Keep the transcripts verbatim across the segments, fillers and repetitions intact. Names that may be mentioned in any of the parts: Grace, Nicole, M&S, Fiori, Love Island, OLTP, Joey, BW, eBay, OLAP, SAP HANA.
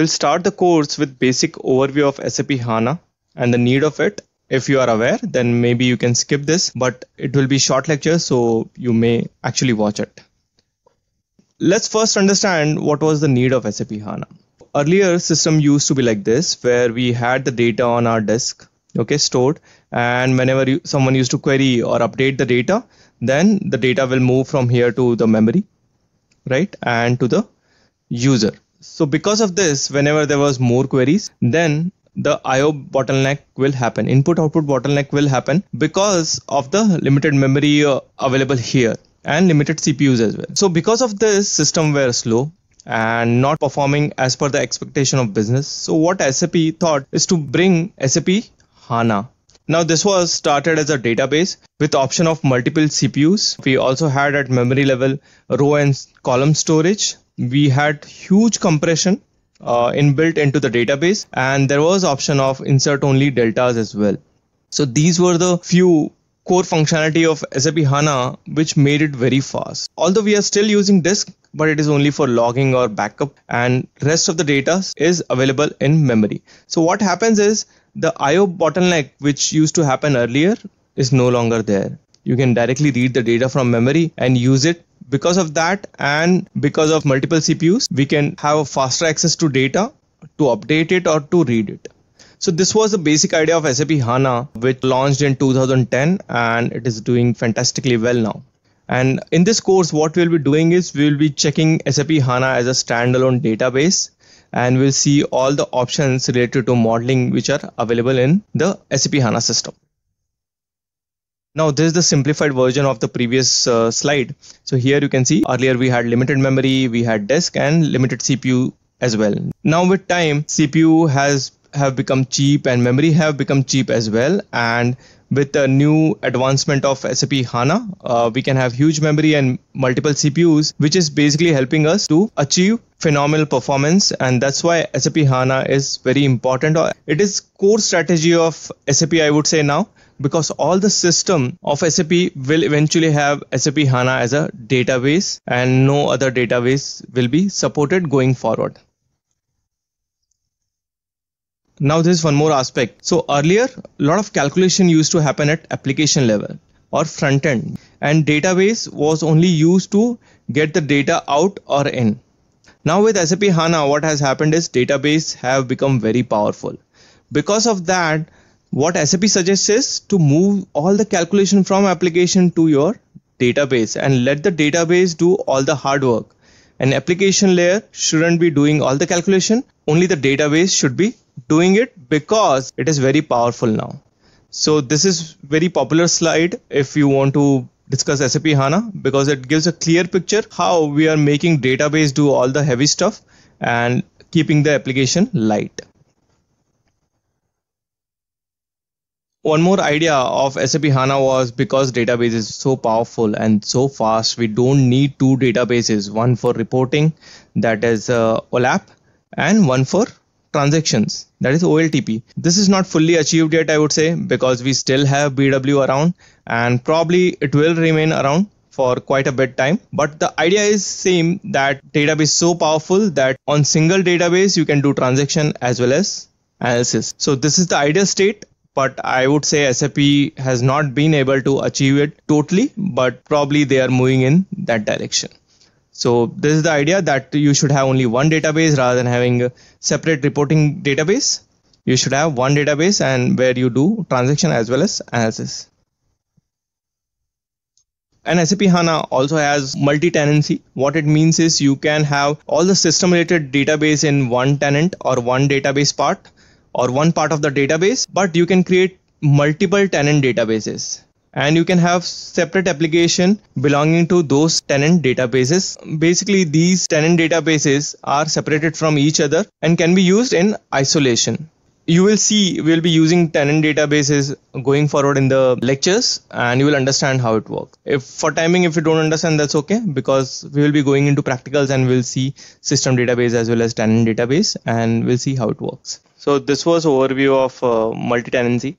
We'll start the course with basic overview of S A P HANA and the need of it. If you are aware, then maybe you can skip this, but it will be short lecture, so you may actually watch it. Let's first understand what was the need of S A P HANA. Earlier system used to be like this, where we had the data on our disk, okay, stored, and whenever you, someone used to query or update the data, then the data will move from here to the memory, right, and to the user. So because of this, whenever there was more queries, then the I O bottleneck will happen, input output bottleneck will happen because of the limited memory available here and limited C P Us as well. So because of this, system were slow and not performing as per the expectation of business. So what S A P thought is to bring S A P HANA. Now this was started as a database with option of multiple C P Us. We also had at memory level row and column storage. We had huge compression Uh, inbuilt into the database, and there was option of insert only deltas as well. So these were the few core functionality of S A P HANA which made it very fast. Although we are still using disk, but it is only for logging or backup, and rest of the data is available in memory. So what happens is the I O bottleneck which used to happen earlier is no longer there. You can directly read the data from memory and use it. Because of that and because of multiple C P Us, we can have faster access to data to update it or to read it. So this was the basic idea of S A P HANA, which launched in two thousand ten, and it is doing fantastically well now. And in this course, what we'll be doing is we'll be checking S A P HANA as a standalone database, and we'll see all the options related to modeling which are available in the S A P HANA system. Now this is the simplified version of the previous uh, slide. So here you can see earlier we had limited memory, we had disk and limited C P U as well. Now with time, C P U has have become cheap and memory have become cheap as well. And with the new advancement of S A P HANA, uh, we can have huge memory and multiple C P Us, which is basically helping us to achieve phenomenal performance. And that's why S A P HANA is very important. It is core strategy of S A P, I would say now, because all the system of S A P will eventually have S A P HANA as a database, and no other database will be supported going forward. Now there is one more aspect. So earlier a lot of calculation used to happen at application level or front end, and database was only used to get the data out or in. Now with S A P HANA, what has happened is database have become very powerful. Because of that, what S A P suggests is to move all the calculation from application to your database and let the database do all the hard work. An application layer shouldn't be doing all the calculation, only the database should be doing it, because it is very powerful now. So this is very popular slide if you want to discuss S A P HANA, because it gives a clear picture how we are making database do all the heavy stuff and keeping the application light. One more idea of S A P HANA was, because database is so powerful and so fast, we don't need two databases, one for reporting, that is uh, OLAP, and one for transactions, that is O L T P. This is not fully achieved yet, I would say, because we still have B W around, and probably it will remain around for quite a bit time. But the idea is same, that database is so powerful that on single database you can do transaction as well as analysis. So this is the ideal state. But I would say S A P has not been able to achieve it totally, but probably they are moving in that direction. So this is the idea, that you should have only one database rather than having a separate reporting database. You should have one database and where you do transaction as well as analysis. And S A P HANA also has multi-tenancy. What it means is you can have all the system-related database in one tenant or one database part, or one part of the database, but you can create multiple tenant databases, and you can have separate application belonging to those tenant databases. Basically these tenant databases are separated from each other and can be used in isolation. You will see we will be using tenant databases going forward in the lectures, and you will understand how it works. If for timing, if you don't understand, that's okay, because we will be going into practicals and we'll see system database as well as tenant database, and we'll see how it works. So this was overview of uh, multi-tenancy.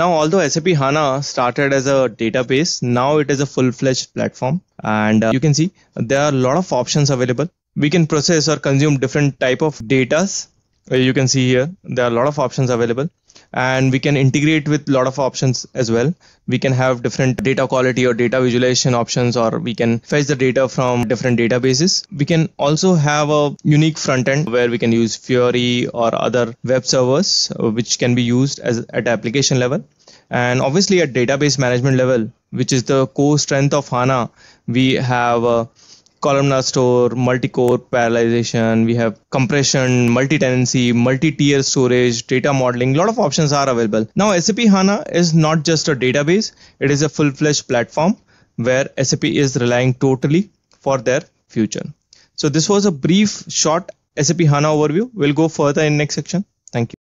Now, although S A P HANA started as a database, now it is a full-fledged platform, and uh, you can see there are a lot of options available. We can process or consume different type of datas. You can see here, there are a lot of options available, and we can integrate with a lot of options as well. We can have different data quality or data visualization options, or we can fetch the data from different databases. We can also have a unique front end where we can use Fiori or other web servers, which can be used as at application level. And obviously at database management level, which is the core strength of HANA, we have a columnar store, multi-core parallelization, we have compression, multi-tenancy, multi-tier storage, data modeling, a lot of options are available. Now S A P HANA is not just a database, it is a full-fledged platform where S A P is relying totally for their future. So this was a brief, short S A P HANA overview. We'll go further in next section. Thank you.